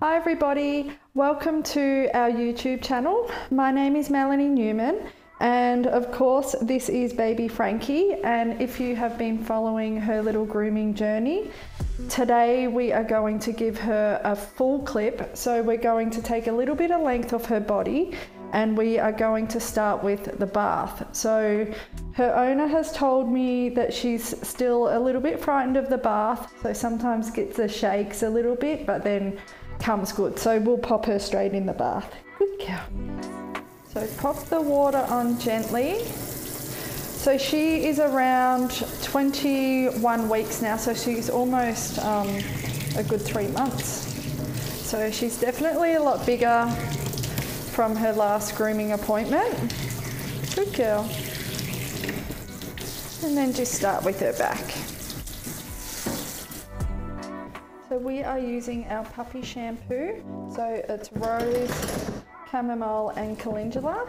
Hi everybody, welcome to our YouTube channel. My name is Melanie Newman and of course this is baby Frankie, and if you have been following her little grooming journey, today we are going to give her a full clip. So we're going to take a little bit of length off her body and we are going to start with the bath. So her owner has told me that she's still a little bit frightened of the bath, so sometimes gets the shakes a little bit, but then comes good. So we'll pop her straight in the bath. Good girl. So pop the water on gently. So she is around 21 weeks now, so she's almost a good 3 months. So she's definitely a lot bigger from her last grooming appointment. Good girl. And then just start with her back. So we are using our puppy shampoo. So it's rose, chamomile and calendula,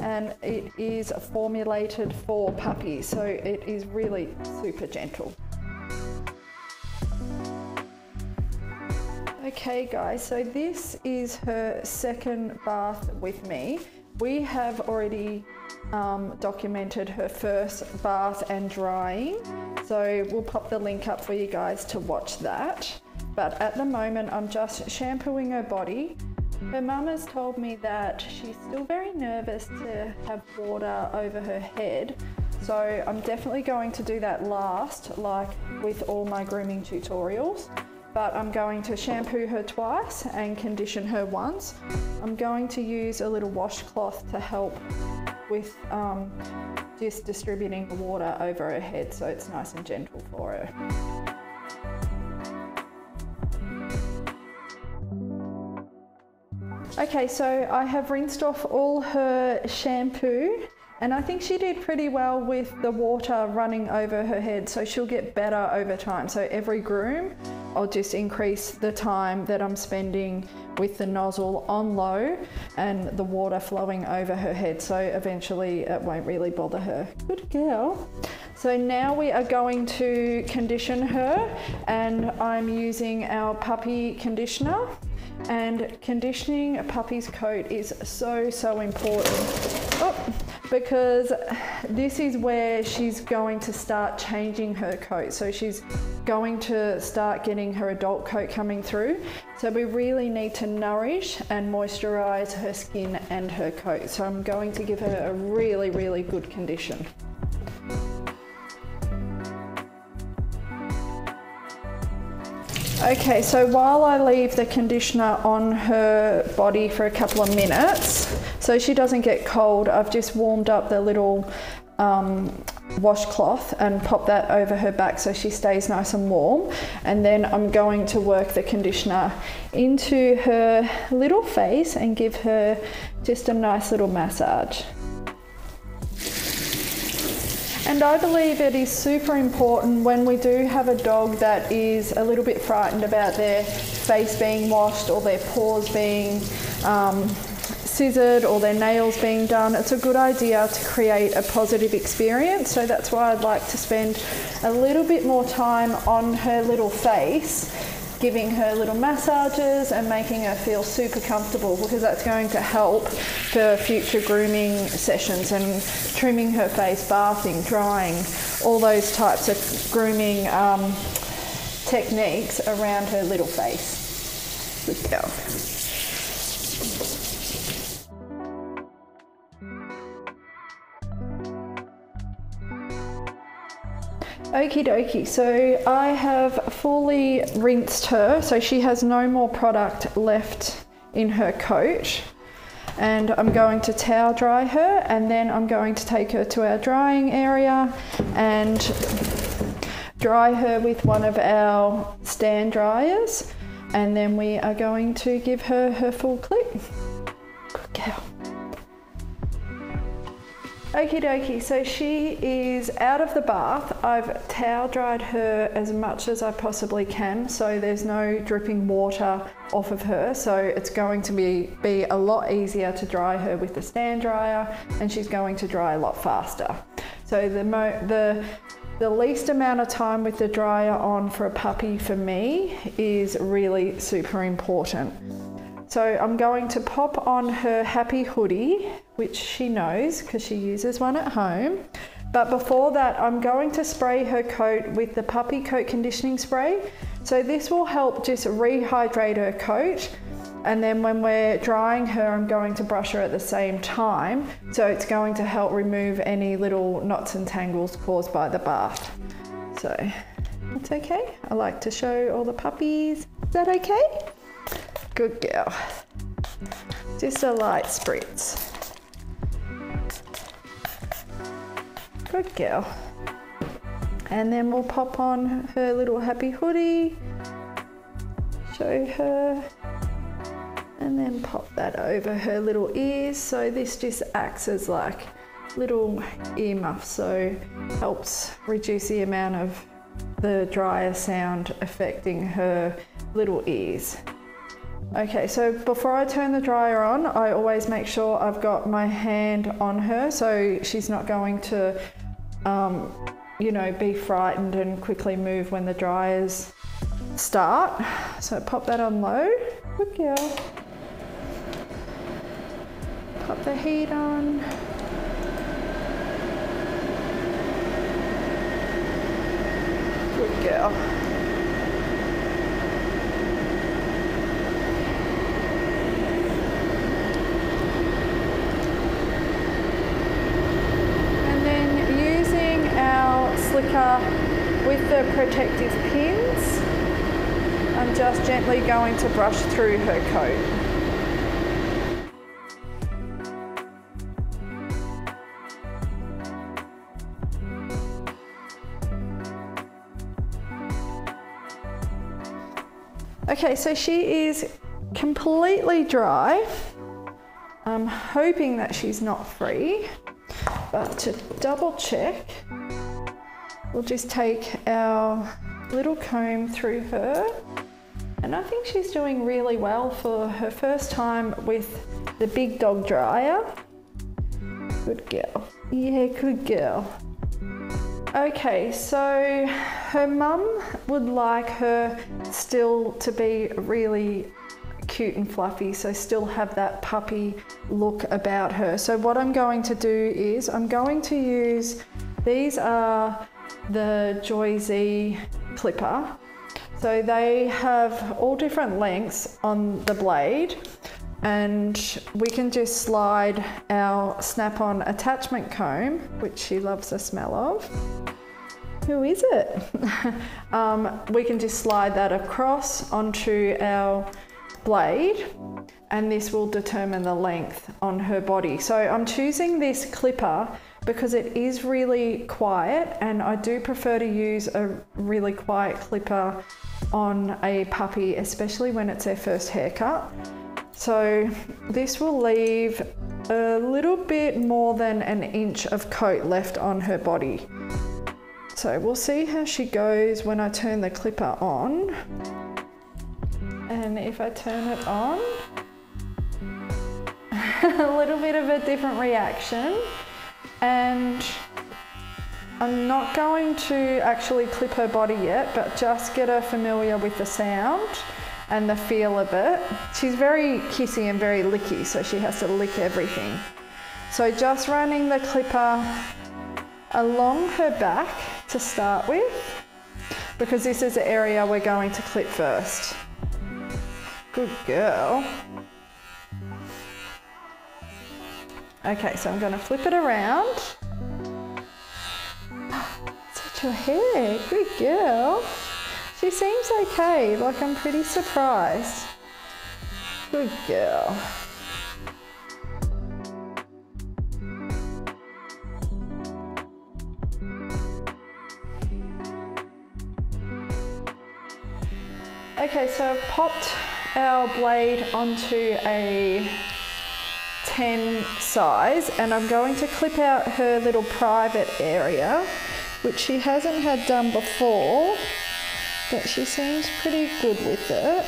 and it is formulated for puppies, so it is really super gentle. Okay guys, so this is her second bath with me. We have already documented her first bath and drying, so we'll pop the link up for you guys to watch that. But at the moment I'm just shampooing her body. Her mum has told me that she's still very nervous to have water over her head, so I'm definitely going to do that last, like with all my grooming tutorials. But I'm going to shampoo her twice and condition her once. I'm going to use a little washcloth to help with just distributing the water over her head so it's nice and gentle for her. Okay, so I have rinsed off all her shampoo, and I think she did pretty well with the water running over her head, so she'll get better over time. So every groom, I'll just increase the time that I'm spending with the nozzle on low and the water flowing over her head, so eventually it won't really bother her. Good girl. So now we are going to condition her, and I'm using our puppy conditioner. And conditioning a puppy's coat is so important, because this is where she's going to start changing her coat. So she's going to start getting her adult coat coming through, so we really need to nourish and moisturize her skin and her coat. So I'm going to give her a really good condition. Okay, so while I leave the conditioner on her body for a couple of minutes, so she doesn't get cold, I've just warmed up the little washcloth and popped that over her back so she stays nice and warm. And then I'm going to work the conditioner into her little face and give her just a nice little massage. And I believe it is super important when we do have a dog that is a little bit frightened about their face being washed or their paws being scissored or their nails being done. It's a good idea to create a positive experience. So that's why I'd like to spend a little bit more time on her little face, giving her little massages and making her feel super comfortable, because that's going to help for future grooming sessions and trimming her face, bathing, drying, all those types of grooming techniques around her little face. Good girl. Okie dokie, so I have fully rinsed her, so she has no more product left in her coat. And I'm going to towel dry her, and then I'm going to take her to our drying area and dry her with one of our stand dryers. And then we are going to give her her full clip. Good girl. Okie dokie, so she is out of the bath. I've towel dried her as much as I possibly can, so there's no dripping water off of her. So it's going to be a lot easier to dry her with the stand dryer, and she's going to dry a lot faster. So the The least amount of time with the dryer on for a puppy for me is really super important. So I'm going to pop on her Happy hoodie, which she knows because she uses one at home. But before that, I'm going to spray her coat with the puppy coat conditioning spray. So this will help just rehydrate her coat. And then when we're drying her, I'm going to brush her at the same time. So it's going to help remove any little knots and tangles caused by the bath. So it's okay. I like to show all the puppies. Is that okay? Good girl. Just a light spritz. Good girl. And then we'll pop on her little Happy hoodie. Show her. And then pop that over her little ears. So this just acts as like little earmuffs, so helps reduce the amount of the dryer sound affecting her little ears. Okay, so before I turn the dryer on, I always make sure I've got my hand on her so she's not going to, you know, be frightened and quickly move when the dryers start. So pop that on low. Good girl. Pop the heat on. Good girl. And then using our slicker with the protective pins, I'm just gently going to brush through her coat. Okay, so she is completely dry. I'm hoping that she's not free, but to double check, we'll just take our little comb through her. And I think she's doing really well for her first time with the big dog dryer. Good girl. Yeah, good girl. Okay, so her mum would like her still to be really cute and fluffy, so still have that puppy look about her. So what I'm going to do is I'm going to use, these are the Joy Z clipper. So they have all different lengths on the blade, and we can just slide our snap-on attachment comb, which she loves the smell of. Who is it? We can just slide that across onto our blade, and this will determine the length on her body. So I'm choosing this clipper because it is really quiet, and I do prefer to use a really quiet clipper on a puppy, especially when it's their first haircut. So this will leave a little bit more than an inch of coat left on her body. So we'll see how she goes when I turn the clipper on. And if I turn it on, a little bit of a different reaction. And I'm not going to actually clip her body yet, but just get her familiar with the sound and the feel of it. She's very kissy and very licky, so she has to lick everything. So just running the clipper along her back to start with, because this is the area we're going to clip first. Good girl. Okay, so I'm gonna flip it around. Touch your hair, good girl. She seems okay, like I'm pretty surprised. Good girl. Okay, so I've popped our blade onto a 10 size, and I'm going to clip out her little private area, which she hasn't had done before. But she seems pretty good with it.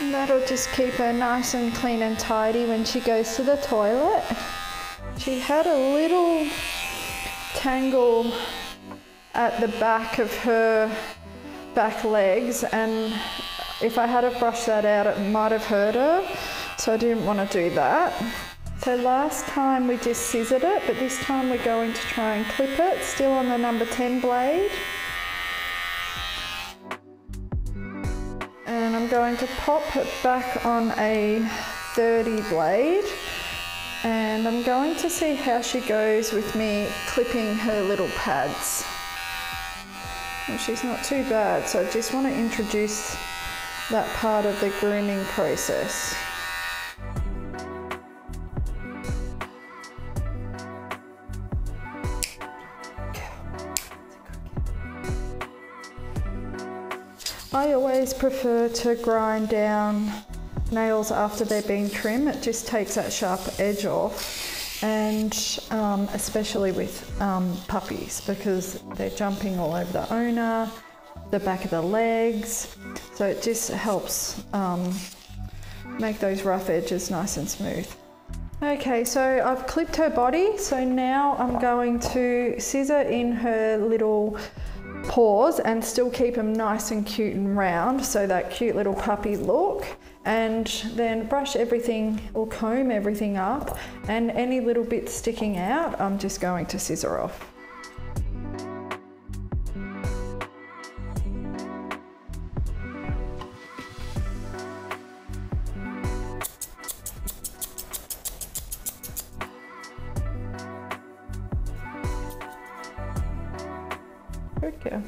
And that it'll just keep her nice and clean and tidy when she goes to the toilet. She had a little tangle at the back of her back legs, and if I had brushed that out, it might have hurt her, so I didn't want to do that. So last time we just scissored it, but this time we're going to try and clip it, still on the number 10 blade. And I'm going to pop it back on a 30 blade, and I'm going to see how she goes with me clipping her little pads. And she's not too bad, so I just want to introduce that part of the grooming process. I always prefer to grind down nails after they've been trimmed. It just takes that sharp edge off, and especially with puppies, because they're jumping all over the owner, the back of the legs, so it just helps make those rough edges nice and smooth. Okay, so I've clipped her body, so now I'm going to scissor in her little paws and still keep them nice and cute and round, so that cute little puppy look, and then brush everything or comb everything up, and any little bits sticking out I'm just going to scissor off. Okay.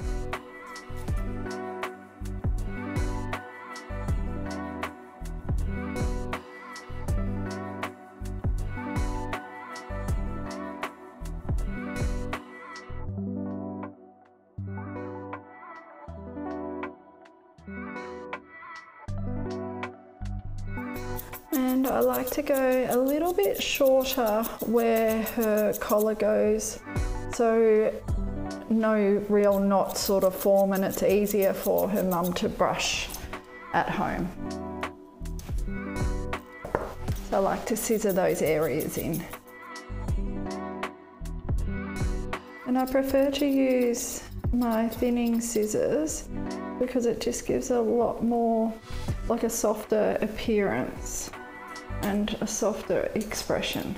And I like to go a little bit shorter where her collar goes, so no real knot sort of form, and it's easier for her mum to brush at home. So I like to scissor those areas in. And I prefer to use my thinning scissors because it just gives a lot more, like a softer appearance and a softer expression.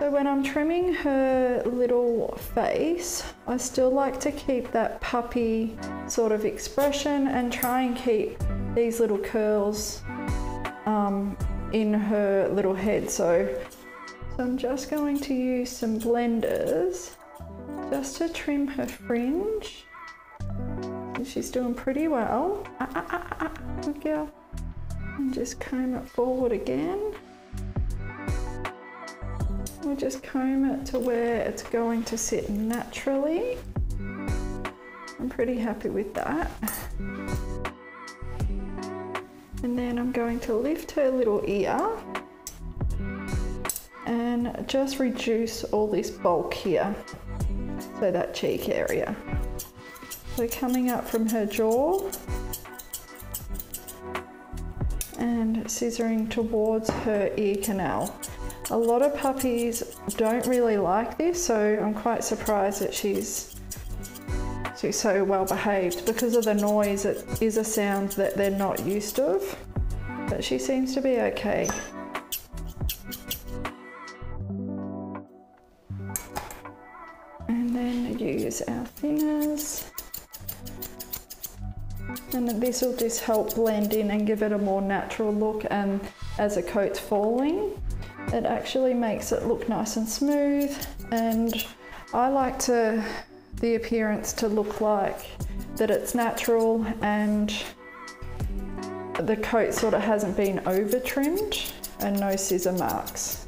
So when I'm trimming her little face, I still like to keep that puppy sort of expression and try and keep these little curls in her little head. So I'm just going to use some blenders just to trim her fringe. And she's doing pretty well. Good girl. And just comb it forward again. We'll just comb it to where it's going to sit naturally. I'm pretty happy with that. And then I'm going to lift her little ear and just reduce all this bulk here, so that cheek area. So coming up from her jaw and scissoring towards her ear canal. A lot of puppies don't really like this, so I'm quite surprised that she's so well behaved. Because of the noise, it is a sound that they're not used to, but she seems to be okay. And then use our thinners. And this will just help blend in and give it a more natural look, and as the coat's falling, it actually makes it look nice and smooth. And I like the appearance to look like that it's natural, and the coat sort of hasn't been over trimmed, and no scissor marks.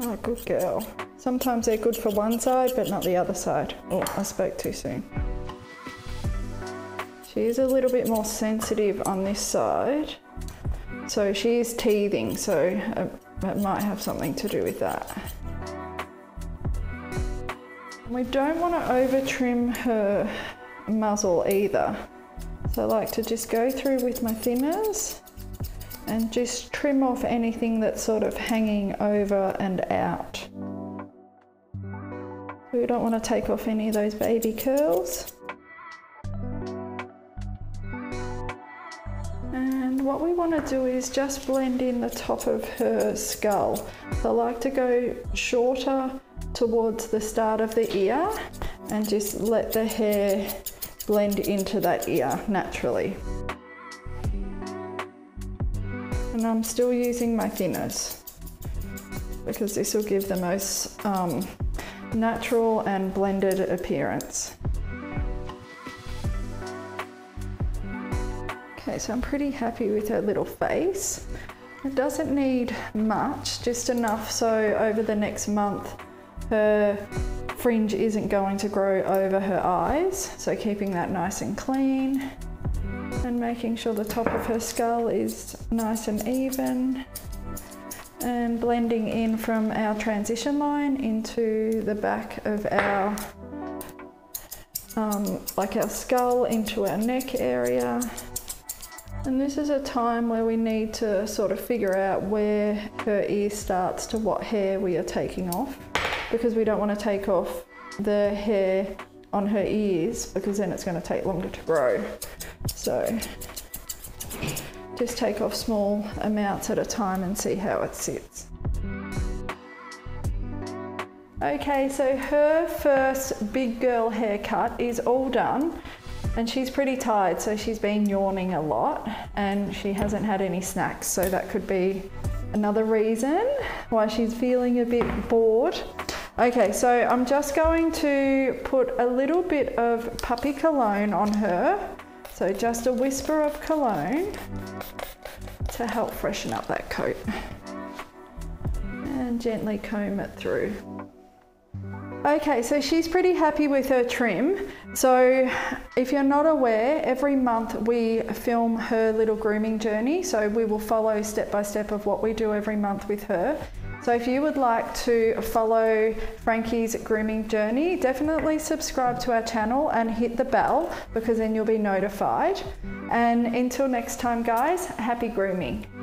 Oh, good girl. Sometimes they're good for one side, but not the other side. Oh, I spoke too soon. She is a little bit more sensitive on this side. So she is teething, so it might have something to do with that. We don't want to over trim her muzzle either, So I like to just go through with my thinners and just trim off anything that's sort of hanging over and out. We don't want to take off any of those baby curls. And what we want to do is just blend in the top of her skull. So I like to go shorter towards the start of the ear and just let the hair blend into that ear naturally. And I'm still using my thinners because this will give the most natural and blended appearance. Okay, so I'm pretty happy with her little face. It doesn't need much, just enough so over the next month her fringe isn't going to grow over her eyes. So keeping that nice and clean and making sure the top of her skull is nice and even, and blending in from our transition line into the back of our like our skull into our neck area. And this is a time where we need to sort of figure out where her ear starts to what hair we are taking off, because we don't want to take off the hair on her ears because then it's going to take longer to grow. So just take off small amounts at a time and see how it sits. Okay, so her first big girl haircut is all done and she's pretty tired, so she's been yawning a lot and she hasn't had any snacks, so that could be another reason why she's feeling a bit bored. Okay, so I'm just going to put a little bit of puppy cologne on her. So just a whisper of cologne to help freshen up that coat. And gently comb it through. Okay, so she's pretty happy with her trim. So if you're not aware, every month we film her little grooming journey. So we will follow step by step of what we do every month with her. So if you would like to follow Frankie's grooming journey, definitely subscribe to our channel and hit the bell because then you'll be notified. And until next time guys, happy grooming.